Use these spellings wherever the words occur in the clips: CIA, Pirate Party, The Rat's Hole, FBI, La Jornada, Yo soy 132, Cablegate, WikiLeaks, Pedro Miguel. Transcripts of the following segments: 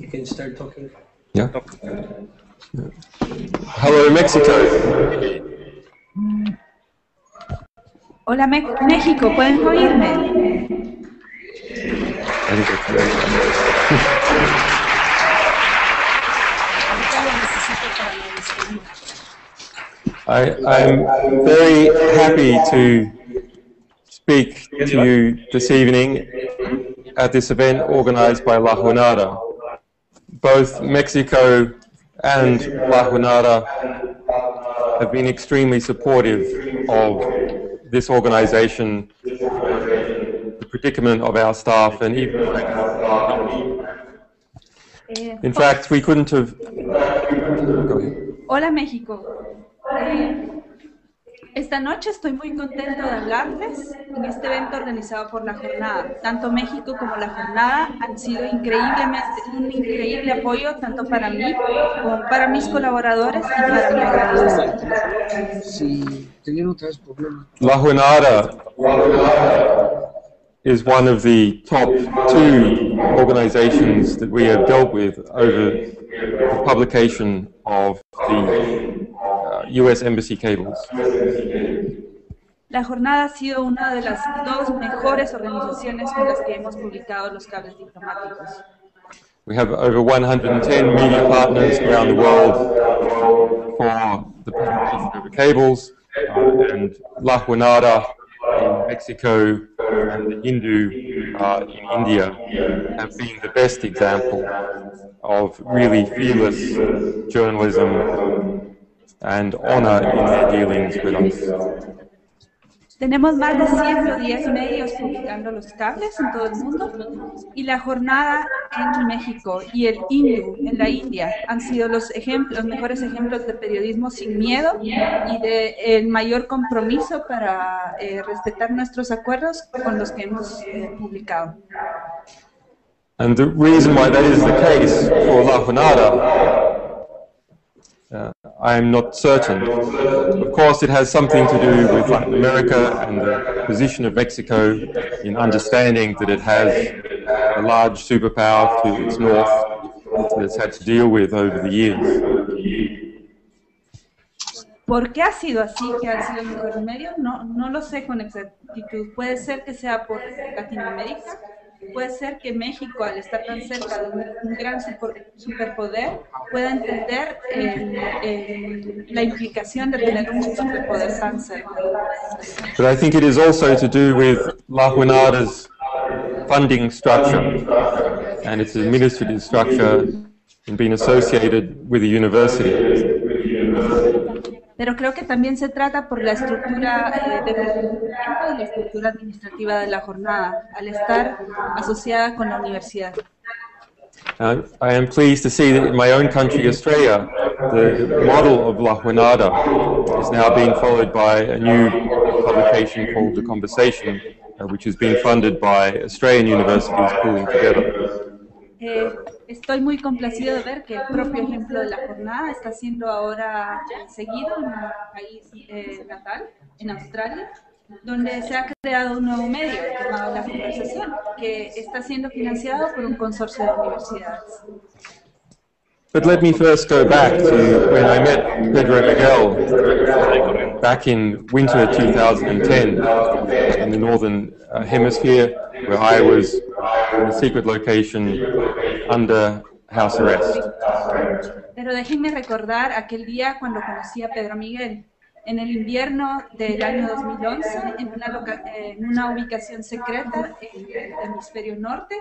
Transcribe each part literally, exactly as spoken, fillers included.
You can start talking. Yeah. yeah. Hello, Mexico. Hola, Me México. ¿Pueden oírme? I, I'm very happy to speak to you this evening at this event organized by La Jornada. Both Mexico and La Jornada have been extremely supportive of this organization, the predicament of our staff, and even in fact we couldn't have... Go ahead. Hola, México. Eh, esta noche estoy muy contento de hablarles en este evento organizado por La Jornada. Tanto México como La Jornada han sido increíblemente, un increíble apoyo tanto para mí como para mis colaboradores y para mi organización. Sí, tenían otros problemas. La Jornada is one of the top two organizations that we have dealt with over the publication of the uh, U S Embassy cables. La Jornada ha sido una de las dos mejores organizaciones con las que hemos publicado los cables diplomáticos. We have over one hundred ten media partners around the world for the publication of the cables, uh, and La Jornada in Mexico and the Hindu uh, in India have been the best example of really fearless journalism and honor in their dealings with us. Tenemos más de ciento diez medios publicando los cables en todo el mundo, y La Jornada en México y el Hindu en la India han sido los ejemplos, los mejores ejemplos de periodismo sin miedo y de el mayor compromiso para eh, respetar nuestros acuerdos con los que hemos eh, publicado. And the reason why that is the case for La Jornada, uh, I am not certain. Of course, it has something to do with Latin America and the position of Mexico in understanding that it has a large superpower to its north that it's had to deal with over the years. ¿Por qué ha sido así que han sido los mejores medios? No, no lo sé con exactitud. Puede ser que sea por Latinoamérica. Puede ser que México, al estar tan cerca de un gran superpoder, pueda entender el, el, la implicación de tener un superpoder tan cerca. But I think it is also to do with La Jornada's funding structure and its administrative structure in being associated with a university. Pero creo que también se trata por la estructura eh, de la estructura administrativa de La Jornada, al estar asociada con la universidad. Uh, I am pleased to see that in my own country, Australia, the model of La Jornada is now being followed by a new publication called The Conversation, uh, which is being funded by Australian universities pooling together. Eh, estoy muy complacido de ver que el propio ejemplo de La Jornada está siendo ahora seguido en mi país eh, natal, en Australia, donde se ha creado un nuevo medio llamado La Conversación, que está siendo financiado por un consorcio de universidades. But let me first go back to when I met Pedro Miguel back in winter two thousand ten in the northern uh, hemisphere, where I was in a secret location under house arrest. Pero déjenme recordar aquel día cuando conocí a Pedro Miguel en el invierno del año dos mil once en una, en una ubicación secreta en el hemisferio norte.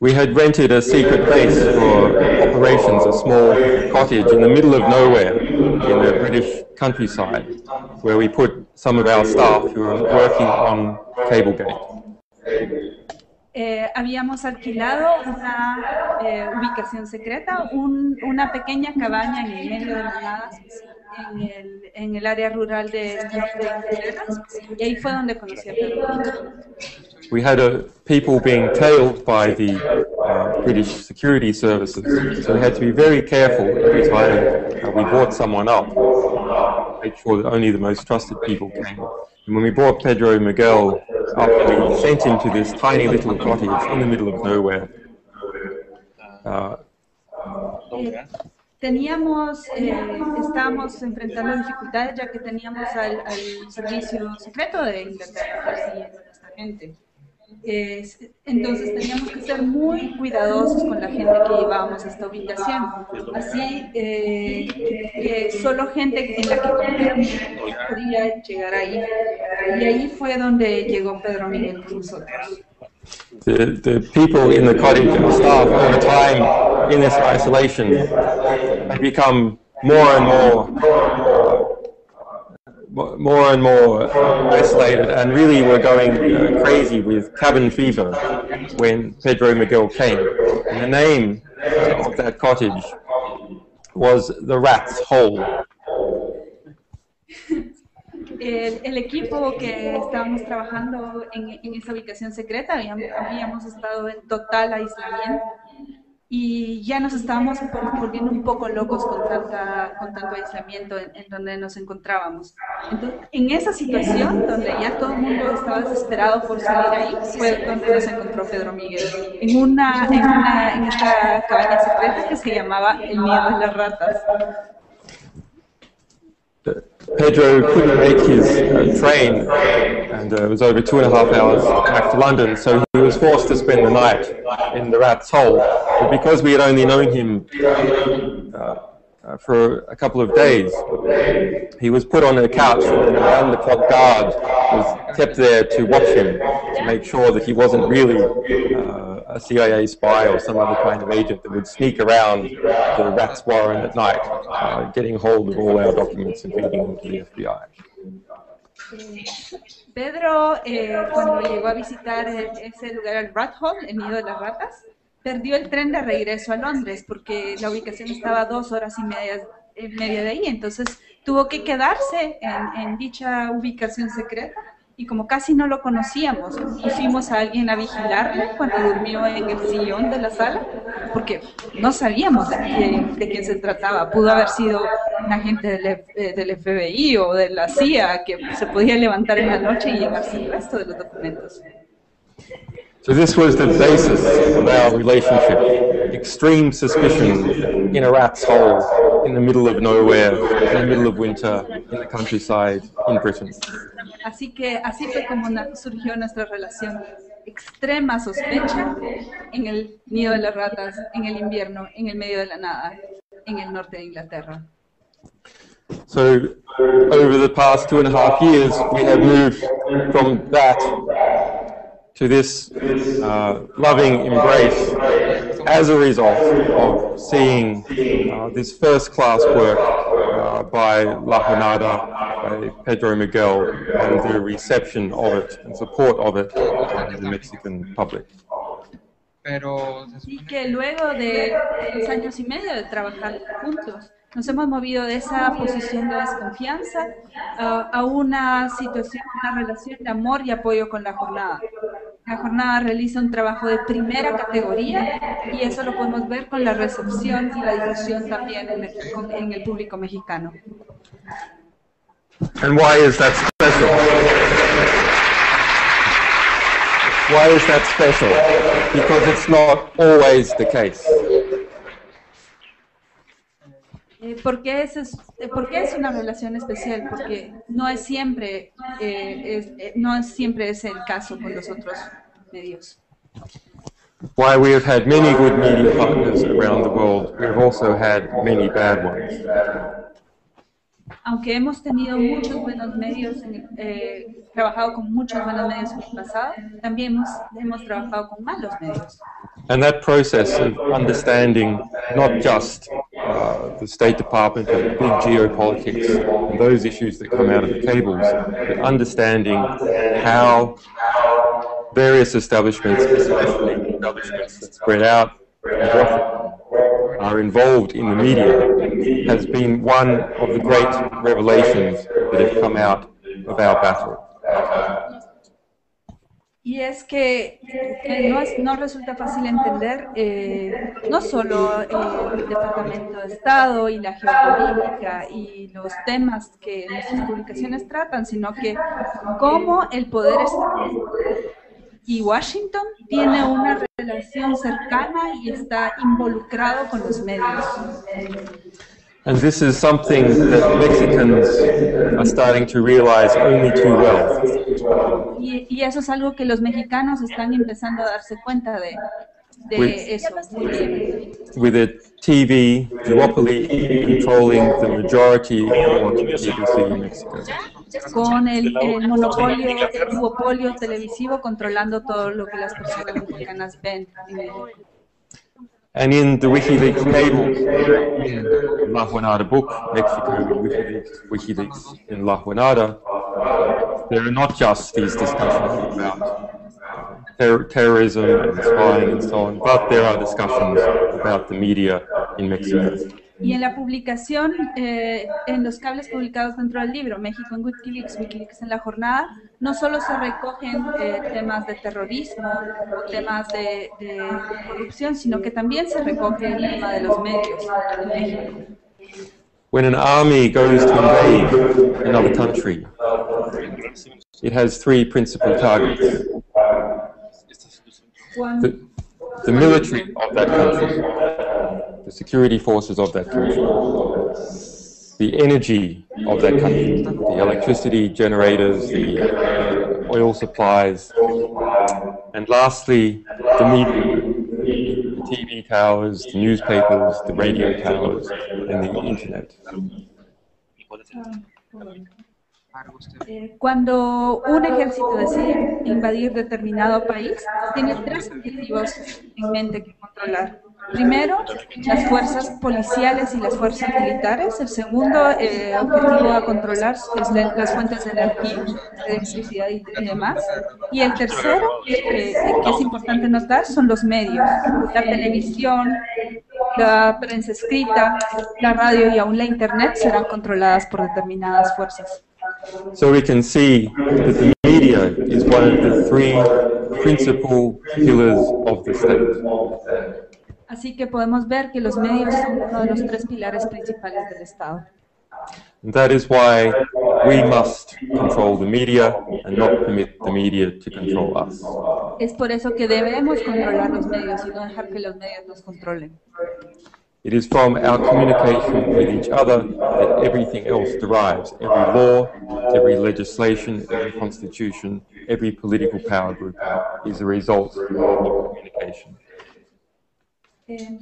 We had rented a secret base for operations, a small cottage in the middle of nowhere in the British countryside, where we put some of our staff who were working on Cablegate. Eh, habíamos alquilado una eh, ubicación secreta, un, una pequeña cabaña en el medio de la nada, en el, en el área rural de Inglaterra, y ahí fue donde conocí a Pedro. We had a, people being tailed by the uh, British security services, so we had to be very careful every time uh, we brought someone up, make sure that only the most trusted people came. And when we brought Pedro Miguel up, we sent him to this tiny little cottage in the middle of nowhere. Uh, eh, teníamos, eh, estábamos enfrentando dificultades ya que teníamos al, al servicio secreto de Inglaterra esta gente. Eh, entonces teníamos que ser muy cuidadosos con la gente que llevábamos a esta ubicación. Así eh, que solo gente en la que podía llegar ahí. Y ahí fue donde llegó Pedro Miguel con nosotros. The, the people in the cottage and the staff over time in this isolation have become more and more, more and more isolated, and really were going uh, crazy with cabin fever when Pedro Miguel came. And the name of that cottage was The Rat's Hole. El, el equipo que estábamos trabajando en, en esa ubicación secreta, habíamos, habíamos estado en total aislamiento y ya nos estábamos volviendo un poco locos con, tanta, con tanto aislamiento en, en donde nos encontrábamos. Entonces, en esa situación donde ya todo el mundo estaba desesperado por salir ahí, fue donde nos encontró Pedro Miguel, en, una, en, una, en esta cabaña secreta que se llamaba El Nido de las Ratas. Pedro couldn't make his uh, train, and uh, it was over two and a half hours back to London, so he was forced to spend the night in the Rat's Hole. But because we had only known him uh, for a couple of days, he was put on a couch, and an round-the-clock guard was kept there to watch him, to make sure that he wasn't really uh, a C I A spy or some other kind of agent that would sneak around the rat's warren at night, uh, getting hold of all our documents and feeding them to the F B I. Pedro, eh, cuando llegó a visitar ese lugar, el Rat Hole, el nido de las ratas, perdió el tren de regreso a Londres porque la ubicación estaba a dos horas y media, media de ahí, entonces tuvo que quedarse en, en dicha ubicación secreta. Y como casi no lo conocíamos, pusimos a alguien a vigilarle cuando durmió en el sillón de la sala, porque no sabíamos de quién, de quién se trataba. Pudo haber sido un agente del, del F B I o de la C I A que se podía levantar en la noche y llevarse el resto de los documentos. So this was the basis of our relationship. Extreme suspicion in a rat's hole, in the middle of nowhere, in the middle of winter, in the countryside, in Britain. Así que así fue como surgió nuestra relación. Extrema sospecha en el nido de las ratas, en el invierno, en el medio de la nada, en el norte de Inglaterra. So, over the past two and a half years, we have moved from that to this uh, loving embrace as a result of seeing uh, this first-class work uh, by La Jornada, by Pedro Miguel, and the reception of it and support of it by the Mexican public. Y que luego de dos años y medio de trabajar juntos, nos hemos movido de esa posición de desconfianza uh, a una situación, una relación de amor y apoyo con La Jornada. La Jornada realiza un trabajo de primera categoría y eso lo podemos ver con la recepción y la difusión también en el, en el público mexicano. And why is that special? Why is that special? Because it's not always the case. Porque es, porque es una relación especial, porque no es siempre eh, es, no siempre es el caso con los otros medios. While we have had many good media partners around the world, we have also had many bad ones. Aunque hemos tenido muchos buenos medios, eh, trabajado con muchos buenos medios en el pasado, también hemos, hemos trabajado con malos medios. And that process of understanding not just uh, the State Department and big geopolitics and those issues that come out of the cables, but understanding how various establishments, especially establishments that spread out, are involved in the media, has been one of the great revelations that have come out of our battle. Y es que eh, no, es, no resulta fácil entender eh, no solo eh, el Departamento de Estado y la geopolítica y los temas que nuestras publicaciones tratan, sino que cómo el poder estadounidense y Washington tiene una relación cercana y está involucrado con los medios. And this is something that Mexicans are starting to realize only too well. Y, y eso es algo que los mexicanos están empezando a darse cuenta de, de with, eso. With the T V duopoly controlling the majority of what people see in Mexico. Con el, el monopolio, el duopolio televisivo controlando todo lo que las personas mexicanas ven. And in the WikiLeaks cable, in La Jornada book, Mexico WikiLeaks, WikiLeaks in La Jornada, there are not just these discussions about ter terrorism and spying and so on, but there are discussions about the media in Mexico. Y en la publicación, eh, en los cables publicados dentro del libro, México en WikiLeaks, WikiLeaks en La Jornada, no solo se recogen eh, temas de terrorismo o temas de, de corrupción, sino que también se recoge el tema de los medios en México. When an army goes to invade another country, it has three principal targets. The, the military of that country, the security forces of that country, the energy of that country, the electricity generators, the oil supplies, and lastly, the media, the T V towers, the newspapers, the radio towers, and the internet. Cuando un ejército decide invadir determinado país, tiene tres objetivos en mente que controlar. Primero, las fuerzas policiales y las fuerzas militares. El segundo eh, objetivo a controlar es la, las fuentes de energía, de electricidad y, y demás. Y el tercero, eh, que es importante notar, son los medios, la televisión, la prensa escrita, la radio y aún la internet serán controladas por determinadas fuerzas. So we can see that the media is one of the three principal pillars of the state. Así que podemos ver que los medios son uno de los tres pilares principales del Estado. And that is why we must control the media and not permit the media to control us. Es por eso que debemos controlar los medios y no dejar que los medios nos controlen. It is from our communication with each other that everything else derives, every law, every legislation, every constitution, every political power group is a result of communication. Eh,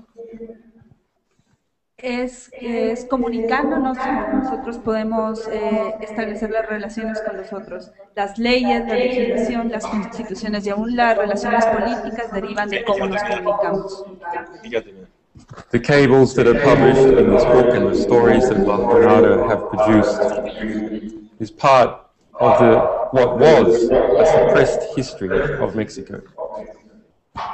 es, es comunicándonos nosotros podemos eh, establecer las relaciones con los otros. Las leyes, la legislación, las constituciones y aún las relaciones políticas derivan de cómo nos comunicamos. The cables that are published in this book and the stories that La Jornada have produced is part of the, what was a suppressed history of Mexico.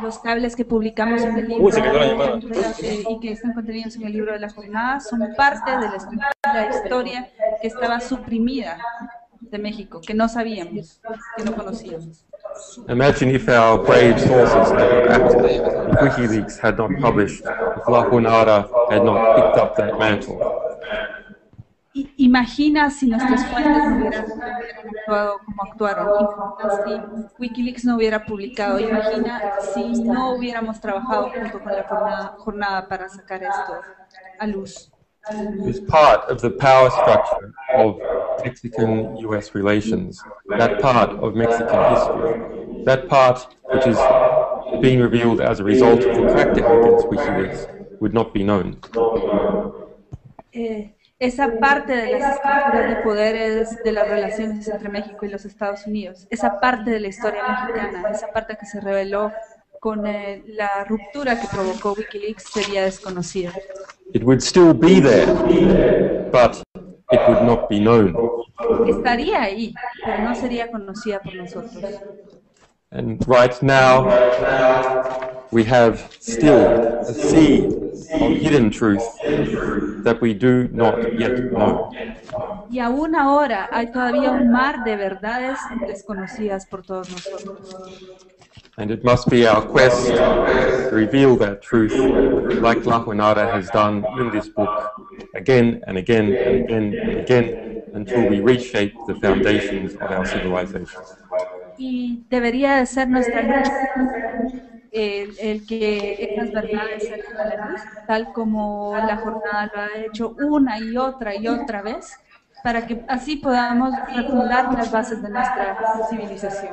Los cables que publicamos en el libro Uy, y que están contenidos en el libro de La Jornada son parte de la, la historia que estaba suprimida de México, que no sabíamos, que no conocíamos. Imagine if our brave sources had not acted, if WikiLeaks had not published, if La Jornada had not picked up that mantle. Imagina si nuestras fuentes no hubieran actuado como actuaron, imagina si WikiLeaks no hubiera publicado, imagina si no hubiéramos trabajado junto con La jornada, jornada para sacar esto a luz. It's part of the power structure of Mexican U S relations, that part of Mexican history, that part which is being revealed as a result of the tactic against WikiLeaks would not be known. Eh. Esa parte de las estructuras de poderes de las relaciones entre México y los Estados Unidos, esa parte de la historia mexicana, esa parte que se reveló con eh, la ruptura que provocó WikiLeaks sería desconocida. It would still be there, but it would not be known. Estaría ahí, pero no sería conocida por nosotros. And right now, we have still a seed of hidden truth that we do not yet know. y aún ahora hay todavía un mar de verdades desconocidas por todos nosotros. And it must be our quest to reveal that truth, like La Jornada has done in this book, again and again and again and again, until we reshape the foundations of our civilization. Y debería de ser nuestra El, el que estas verdades salgan a la luz, tal como La Jornada lo ha hecho una y otra y otra vez, para que así podamos refundar las bases de nuestra civilización.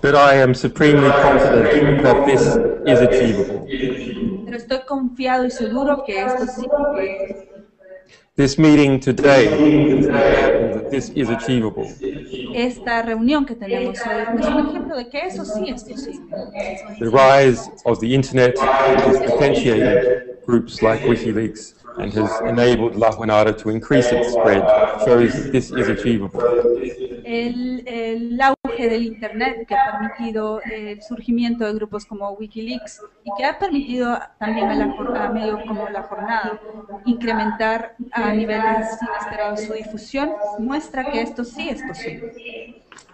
But I am supremely confident that this is achievable. Pero estoy confiado y seguro que esto sí puede. This meeting today, that this is achievable. Esta reunión que tenemos hoy es un ejemplo de que eso sí es posible. The rise of the internet has potentiated groups like WikiLeaks and has enabled La Jornada to increase its spread, shows that this is achievable. El, el auge del internet que ha permitido el surgimiento de grupos como WikiLeaks y que ha permitido también a, la, a medios como La Jornada incrementar a niveles inesperados su difusión, muestra que esto sí es posible.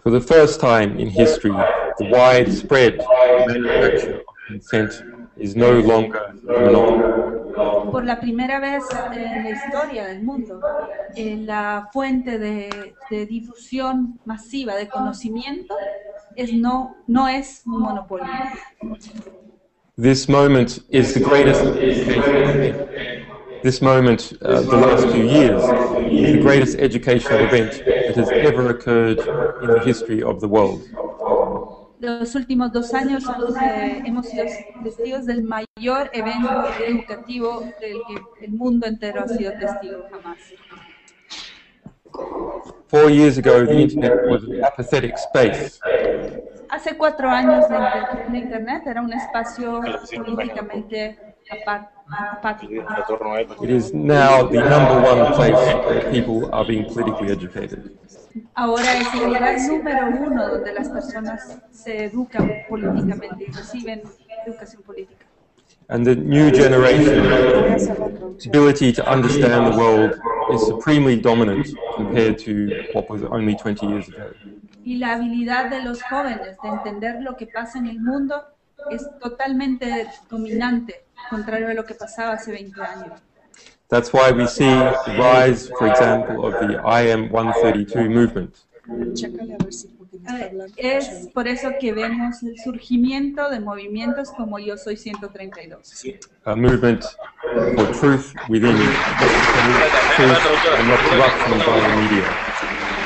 For the first time in history, the widespread manufacture of consent is no longer monopoly. Por la primera vez en la historia del mundo, eh, la fuente de, de difusión masiva de conocimiento es no, no es un monopolio. This moment is the greatest. This moment, uh, the last few years, is the greatest educational event that has ever occurred in the history of the world. Los últimos dos años eh, hemos sido testigos del mayor evento educativo del que el mundo entero ha sido testigo jamás. Four years ago, the internet was an apathetic space. Hace cuatro años el internet era un espacio políticamente apático. It is now the number one place where people are being politically educated. Ahora es el lugar número uno donde las personas se educan políticamente y reciben educación política. And the new generation's ability to understand the world is supremely dominant compared to what was only twenty years ago. Y la habilidad de los jóvenes de entender lo que pasa en el mundo es totalmente dominante, contrario a lo que pasaba hace veinte años. That's why we see the rise, for example, of the I M one thirty-two movement. Es por eso que vemos el surgimiento de movimientos como Yo soy ciento treinta y dos. A movement for truth within truth and not corruption by the media.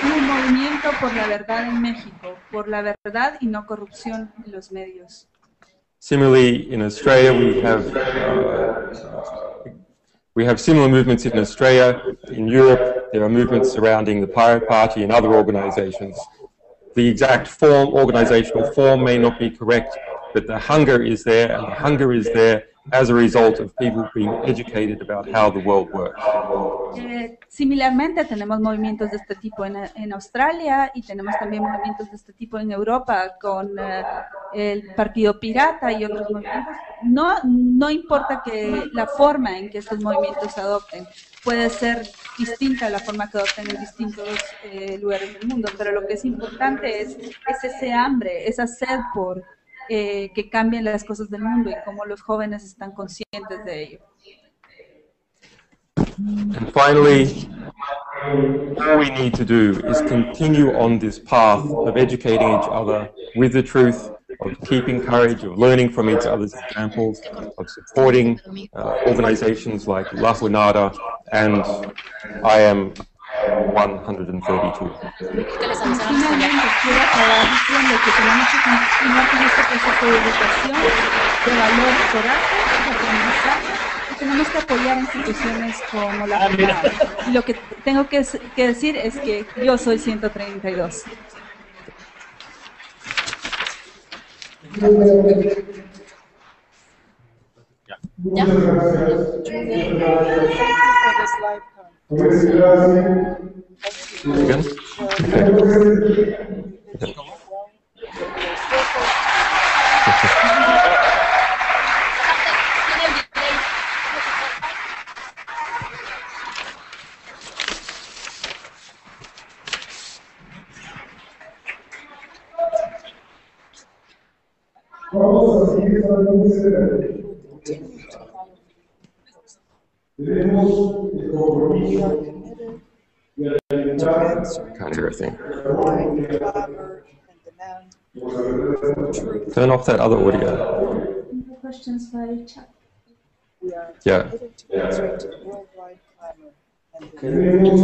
Un movimiento por la verdad en México, por la verdad y no corrupción en los medios. Similarly, in Australia, we have. Uh, We have similar movements in Australia. In Europe, there are movements surrounding the Pirate Party and other organizations. The exact form, organizational form, may not be correct, but the hunger is there, and the hunger is there as a result of people being educated about how the world works. Eh, similarmente, tenemos movimientos de este tipo en, en Australia y tenemos también movimientos de este tipo en Europa con eh, el Partido Pirata y otros movimientos. No, no importa que la forma en que estos movimientos se adopten, puede ser distinta a la forma que adoptan en distintos eh, lugares del mundo, pero lo que es importante es, es ese hambre, esa sed por Eh, que cambien las cosas del mundo y cómo los jóvenes están conscientes de ello. And finally, all we need to do is continue on this path of educating each other with the truth, of keeping courage, of learning from each other's examples, of supporting uh, organizations like La Jornada and I M one thirty-two. Finalmente, quiero acabar diciendo que tenemos que continuar con este proceso de educación, de valor, coraje, de aprendizaje, y tenemos que apoyar instituciones como La Jornada. Y lo que tengo que, que decir es que yo soy ciento treinta y dos. ¿Ya? ¿Ya? Again? Okay. Vamos a seguir estando muy severos. Tenemos el compromiso de alimentar Turn off that other audio. Questions by chat. We are yeah. able to penetrate yeah. worldwide climate and the region.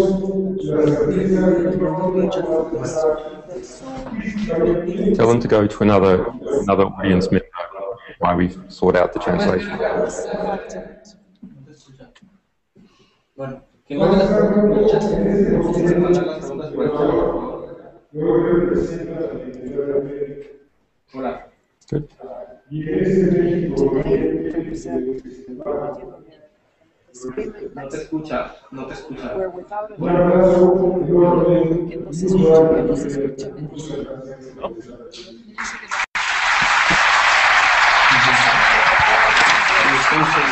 Tell them to go to another another audience member while we sort out the translation. Good. No te escucha, no te escucha. Un abrazo enorme. Que nos escucha, que nos escucha.